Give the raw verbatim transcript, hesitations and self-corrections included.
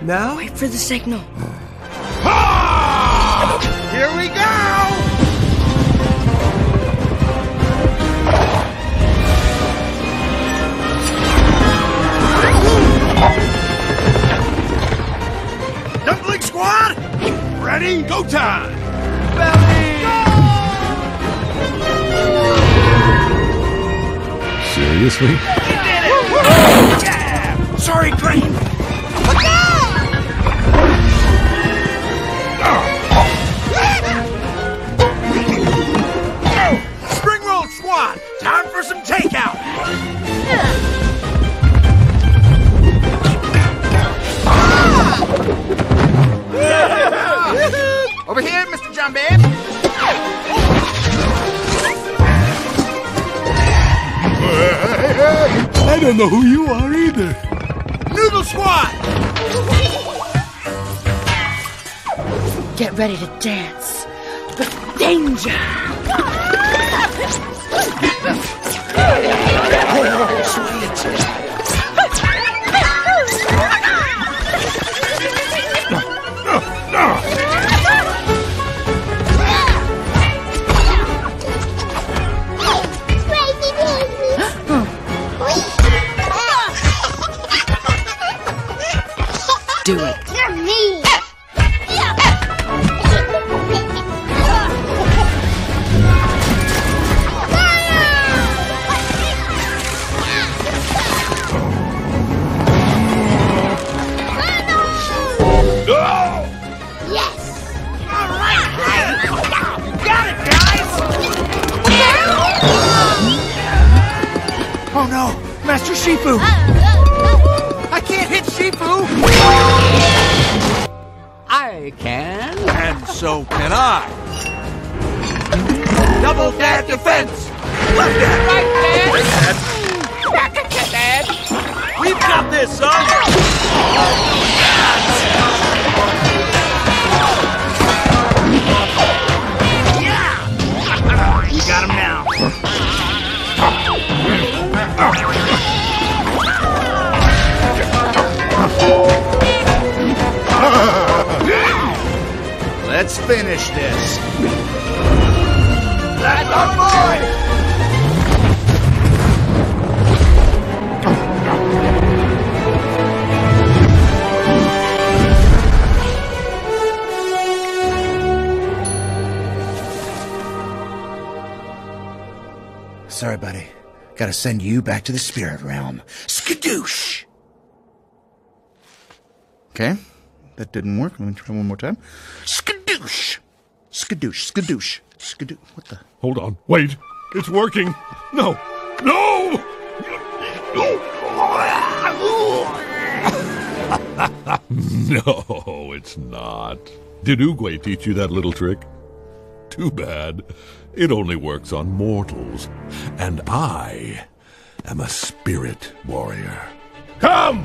Now? Wait for the signal. Ha! Here we go! Dumpling Squad! Ready? Go time! Belly! Go! Seriously? We did it! Oh, yeah! Sorry, Crane! Look out! Spring Roll Squad! Time for some takeout! Yeah. Over here, Mister Jumba. I don't know who you are either. Noodle Squad! Get ready to dance with danger! Oh, sweet. Do it. You're me. Oh no, Master Shifu. I can't hit Shifu. I can. And so can I. Double dad defense! Left dad! Right dad! Back at the dad! We've got this, son! Yeah! You got him now. Let's finish this. Let the boy! Sorry, buddy. Gotta send you back to the spirit realm. Skadoosh! Okay. That didn't work. Let me try one more time. Skadoosh! Skadoosh, skadoosh, skadoosh. What the? Hold on. Wait. It's working. No. No! No, it's not. Did Oogway teach you that little trick? Too bad. It only works on mortals. And I am a spirit warrior. Come!